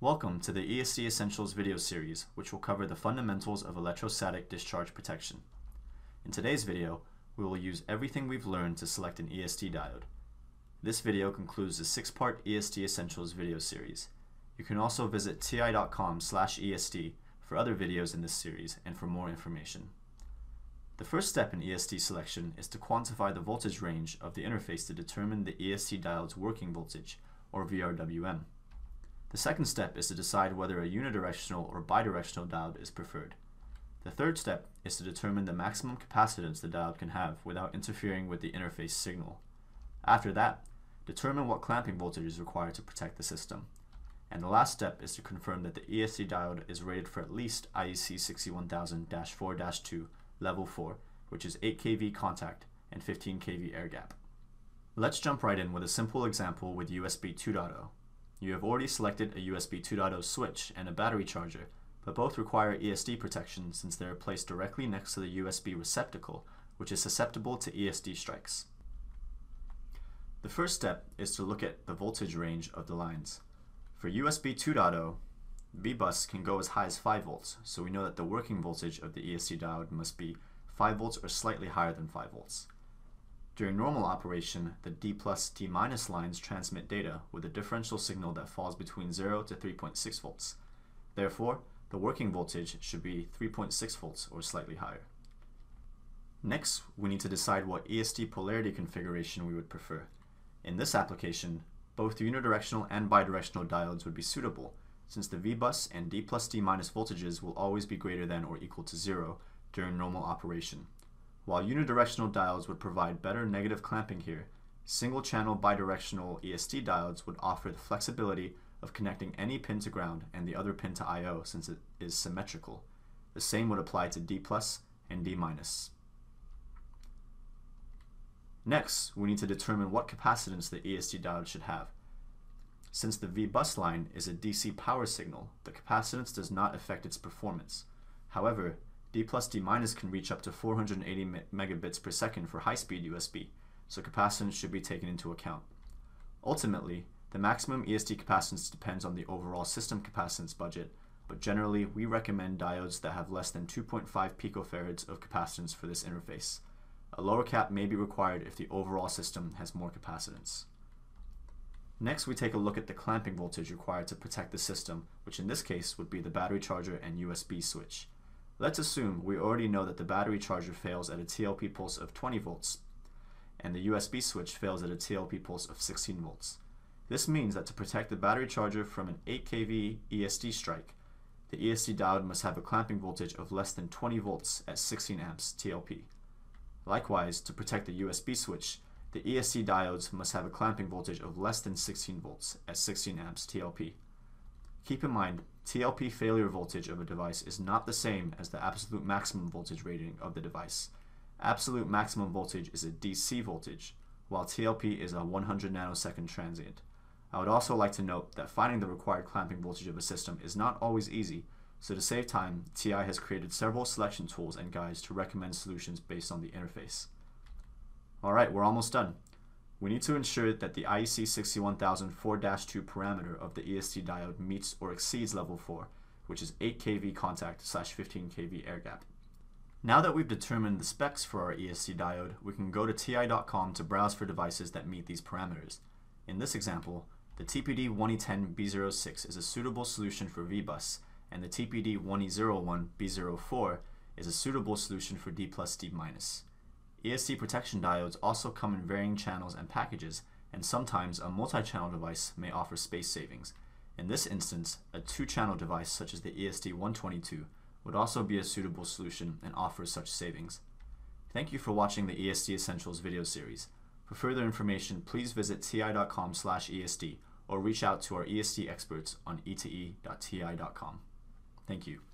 Welcome to the ESD Essentials video series, which will cover the fundamentals of electrostatic discharge protection. In today's video, we will use everything we've learned to select an ESD diode. This video concludes the 6-part ESD Essentials video series. You can also visit ti.com/ESD for other videos in this series and for more information. The first step in ESD selection is to quantify the voltage range of the interface to determine the ESD diode's working voltage, or VRWM. The second step is to decide whether a unidirectional or bidirectional diode is preferred. The third step is to determine the maximum capacitance the diode can have without interfering with the interface signal. After that, determine what clamping voltage is required to protect the system. And the last step is to confirm that the ESD diode is rated for at least IEC 61000-4-2 level 4, which is 8 kV contact and 15 kV air gap. Let's jump right in with a simple example with USB 2.0. You have already selected a USB 2.0 switch and a battery charger, but both require ESD protection since they are placed directly next to the USB receptacle, which is susceptible to ESD strikes. The first step is to look at the voltage range of the lines. For USB 2.0, VBUS can go as high as 5 volts, so we know that the working voltage of the ESD diode must be 5 volts or slightly higher than 5 volts. During normal operation, the D plus D minus lines transmit data with a differential signal that falls between 0 to 3.6 volts. Therefore, the working voltage should be 3.6 volts or slightly higher. Next, we need to decide what ESD polarity configuration we would prefer. In this application, both unidirectional and bidirectional diodes would be suitable, since the VBUS and D plus D minus voltages will always be greater than or equal to 0 during normal operation. While unidirectional diodes would provide better negative clamping here, single-channel bidirectional ESD diodes would offer the flexibility of connecting any pin to ground and the other pin to I/O since it is symmetrical. The same would apply to D plus and D minus. Next, we need to determine what capacitance the ESD diode should have. Since the VBUS line is a DC power signal, the capacitance does not affect its performance. However, D plus D minus can reach up to 480 megabits per second for high-speed USB, so capacitance should be taken into account. Ultimately, the maximum ESD capacitance depends on the overall system capacitance budget, but generally we recommend diodes that have less than 2.5 picofarads of capacitance for this interface. A lower cap may be required if the overall system has more capacitance. Next, we take a look at the clamping voltage required to protect the system, which in this case would be the battery charger and USB switch. Let's assume we already know that the battery charger fails at a TLP pulse of 20 volts and the USB switch fails at a TLP pulse of 16 volts. This means that to protect the battery charger from an 8 kV ESD strike, the ESD diode must have a clamping voltage of less than 20 volts at 16 amps TLP. Likewise, to protect the USB switch, the ESD diodes must have a clamping voltage of less than 16 volts at 16 amps TLP. Keep in mind, TLP failure voltage of a device is not the same as the absolute maximum voltage rating of the device. Absolute maximum voltage is a DC voltage, while TLP is a 100 nanosecond transient. I would also like to note that finding the required clamping voltage of a system is not always easy, so to save time, TI has created several selection tools and guides to recommend solutions based on the interface. Alright, we're almost done. We need to ensure that the IEC 61000-4-2 parameter of the ESD diode meets or exceeds level 4, which is 8 kV contact / 15 kV air gap. Now that we've determined the specs for our ESD diode, we can go to ti.com to browse for devices that meet these parameters. In this example, the TPD1E10B06 is a suitable solution for VBUS, and the TPD1E01B04 is a suitable solution for D plus D minus. ESD protection diodes also come in varying channels and packages, and sometimes a multi-channel device may offer space savings. In this instance, a 2-channel device such as the ESD-122 would also be a suitable solution and offer such savings. Thank you for watching the ESD Essentials video series. For further information, please visit ti.com/ESD or reach out to our ESD experts on e2e.ti.com. Thank you.